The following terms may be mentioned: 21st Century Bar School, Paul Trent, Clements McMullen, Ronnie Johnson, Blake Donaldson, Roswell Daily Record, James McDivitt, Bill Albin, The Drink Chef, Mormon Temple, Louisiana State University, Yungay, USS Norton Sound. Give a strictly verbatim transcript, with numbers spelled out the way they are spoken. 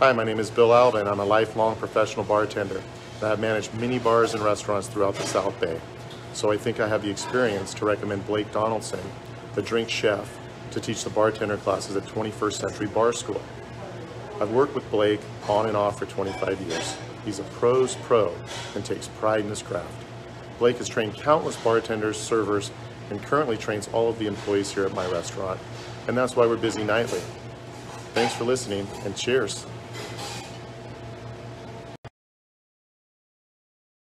Hi, my name is Bill Albin. I'm a lifelong professional bartender. I have managed many bars and restaurants throughout the South Bay. So I think I have the experience to recommend Blake Donaldson, The Drink Chef, to teach the bartender classes at twenty-first century Bar School. I've worked with Blake on and off for twenty-five years. He's a pro's pro and takes pride in his craft. Blake has trained countless bartenders, servers, and currently trains all of the employees here at my restaurant. And that's why we're busy nightly. Thanks for listening, and cheers.